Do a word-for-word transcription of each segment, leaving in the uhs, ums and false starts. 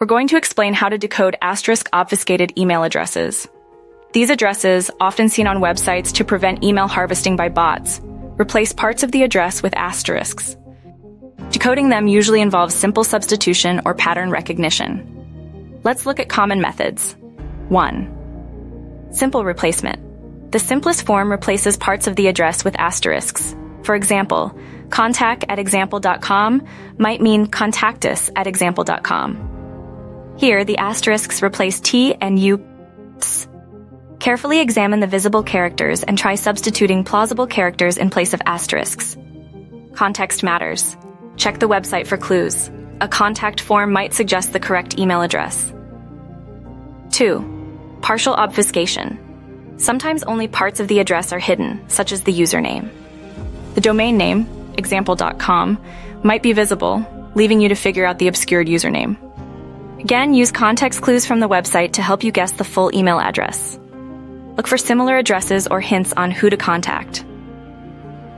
We're going to explain how to decode asterisk obfuscated email addresses. These addresses, often seen on websites to prevent email harvesting by bots, replace parts of the address with asterisks. Decoding them usually involves simple substitution or pattern recognition. Let's look at common methods. one. Simple replacement. The simplest form replaces parts of the address with asterisks. For example, contact at example dot com might mean contactus at example dot com. Here, the asterisks replace T and U. Carefully examine the visible characters and try substituting plausible characters in place of asterisks. Context matters. Check the website for clues. A contact form might suggest the correct email address. two. Partial obfuscation. Sometimes only parts of the address are hidden, such as the username. The domain name, example dot com, might be visible, leaving you to figure out the obscured username. Again, use context clues from the website to help you guess the full email address. Look for similar addresses or hints on who to contact.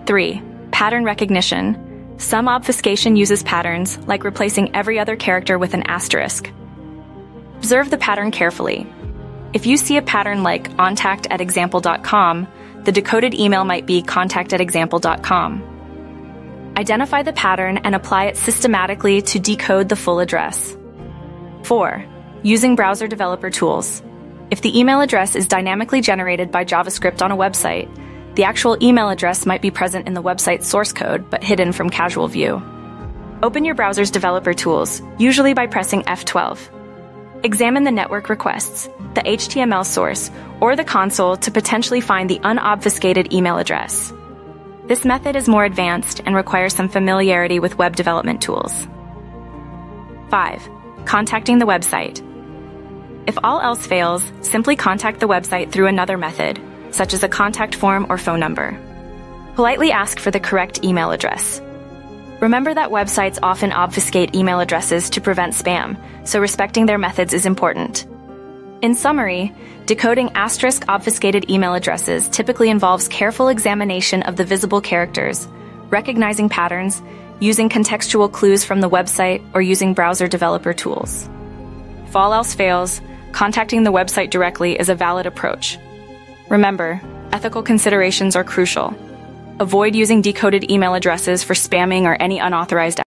three. Pattern recognition. Some obfuscation uses patterns, like replacing every other character with an asterisk. Observe the pattern carefully. If you see a pattern like contact at example dot com, the decoded email might be contact at example dot com. Identify the pattern and apply it systematically to decode the full address. four. Using browser developer tools. If the email address is dynamically generated by JavaScript on a website, the actual email address might be present in the website's source code, but hidden from casual view. Open your browser's developer tools, usually by pressing F twelve. Examine the network requests, the H T M L source, or the console to potentially find the unobfuscated email address. This method is more advanced and requires some familiarity with web development tools. five. Contacting the website. If all else fails, simply contact the website through another method, such as a contact form or phone number. Politely ask for the correct email address. Remember that websites often obfuscate email addresses to prevent spam, so respecting their methods is important. In summary, decoding asterisk obfuscated email addresses typically involves careful examination of the visible characters, recognizing patterns, using contextual clues from the website, or using browser developer tools. If all else fails, contacting the website directly is a valid approach. Remember, ethical considerations are crucial. Avoid using decoded email addresses for spamming or any unauthorized